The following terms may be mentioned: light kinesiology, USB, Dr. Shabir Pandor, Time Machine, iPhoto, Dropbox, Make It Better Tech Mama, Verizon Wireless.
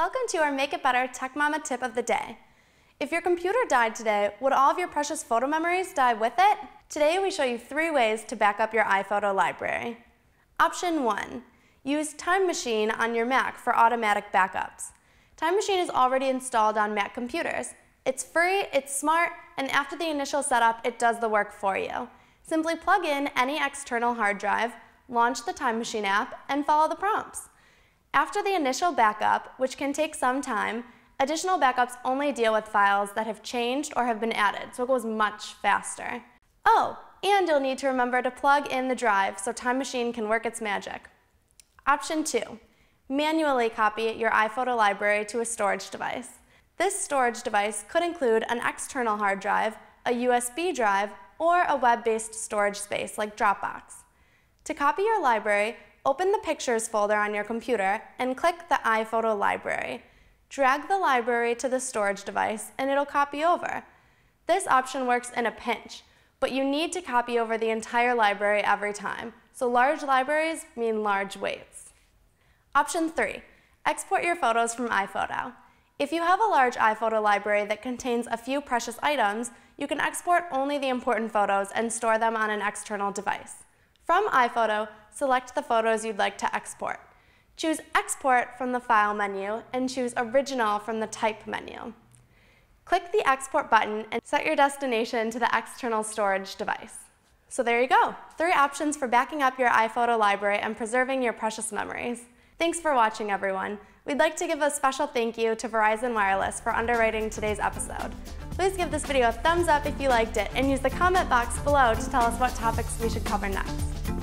Welcome to our Make It Better Tech Mama tip of the day. If your computer died today, would all of your precious photo memories die with it? Today we show you 3 ways to back up your iPhoto library. Option 1. Use Time Machine on your Mac for automatic backups. Time Machine is already installed on Mac computers. It's free, it's smart, and after the initial setup, it does the work for you. Simply plug in any external hard drive, launch the Time Machine app, and follow the prompts. After the initial backup, which can take some time, additional backups only deal with files that have changed or have been added, so it goes much faster. Oh, and you'll need to remember to plug in the drive so Time Machine can work its magic. Option 2. Manually copy your iPhoto library to a storage device. This storage device could include an external hard drive, a USB drive, or a web-based storage space like Dropbox. To copy your library, open the Pictures folder on your computer and click the iPhoto library. Drag the library to the storage device and it'll copy over. This option works in a pinch, but you need to copy over the entire library every time, so large libraries mean large weights. Option 3. Export your photos from iPhoto. If you have a large iPhoto library that contains a few precious items, you can export only the important photos and store them on an external device. From iPhoto, select the photos you'd like to export. Choose Export from the File menu and choose Original from the Type menu. Click the Export button and set your destination to the external storage device. So there you go, 3 options for backing up your iPhoto library and preserving your precious memories. Thanks for watching, everyone. We'd like to give a special thank you to Verizon Wireless for underwriting today's episode. Please give this video a thumbs up if you liked it and use the comment box below to tell us what topics we should cover next.